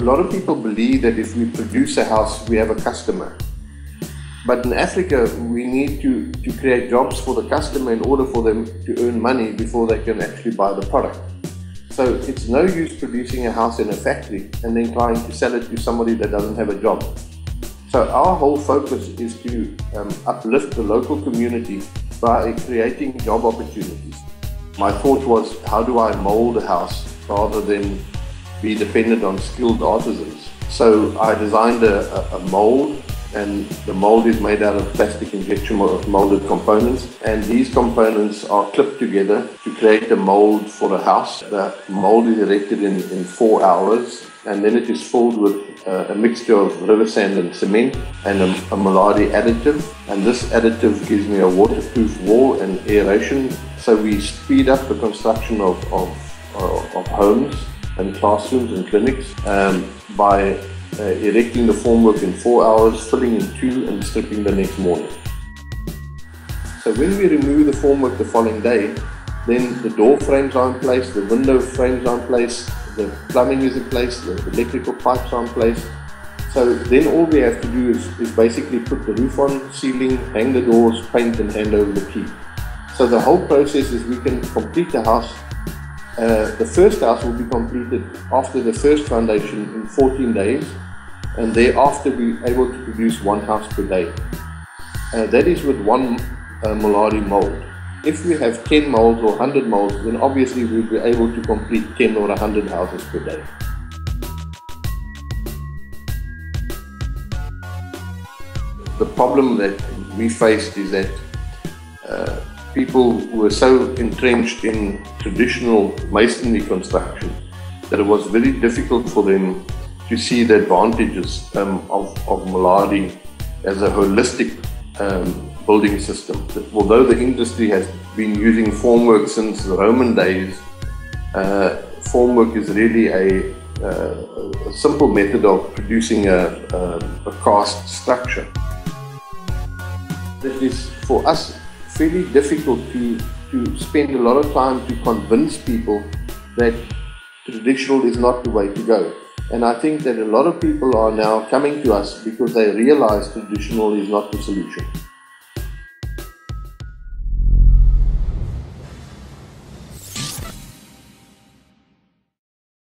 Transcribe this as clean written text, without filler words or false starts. A lot of people believe that if we produce a house, we have a customer. But in Africa, we need to create jobs for the customer in order for them to earn money before they can actually buy the product. So it's no use producing a house in a factory and then trying to sell it to somebody that doesn't have a job. So our whole focus is to uplift the local community by creating job opportunities. My thought was, how do I mold a house rather than be dependent on skilled artisans? So I designed a mold, and the mold is made out of plastic injection of molded components, and these components are clipped together to create a mold for a house. The mold is erected in 4 hours, and then it is filled with a mixture of river sand and cement and a Moladi additive, and this additive gives me a waterproof wall and aeration, so we speed up the construction of homes and classrooms and clinics by erecting the formwork in 4 hours, filling in 2 and stripping the next morning. So when we remove the formwork the following day, then the door frames are in place, the window frames are in place, the plumbing is in place, the electrical pipes are in place. So then all we have to do is basically put the roof on, ceiling, hang the doors, paint and hand over the key. So the whole process is we can complete the house. The first house will be completed after the first foundation in 14 days, and thereafter we're able to produce 1 house per day. That is with 1 Moladi mold. If we have 10 molds or 100 molds, then obviously we'll be able to complete 10 or 100 houses per day. The problem that we faced is that people were so entrenched in traditional masonry construction that it was very difficult for them to see the advantages of Moladi as a holistic building system. Although the industry has been using formwork since the Roman days, formwork is really a simple method of producing a cast structure. It is for us fairly difficult to spend a lot of time to convince people that traditional is not the way to go. And I think that a lot of people are now coming to us because they realize traditional is not the solution.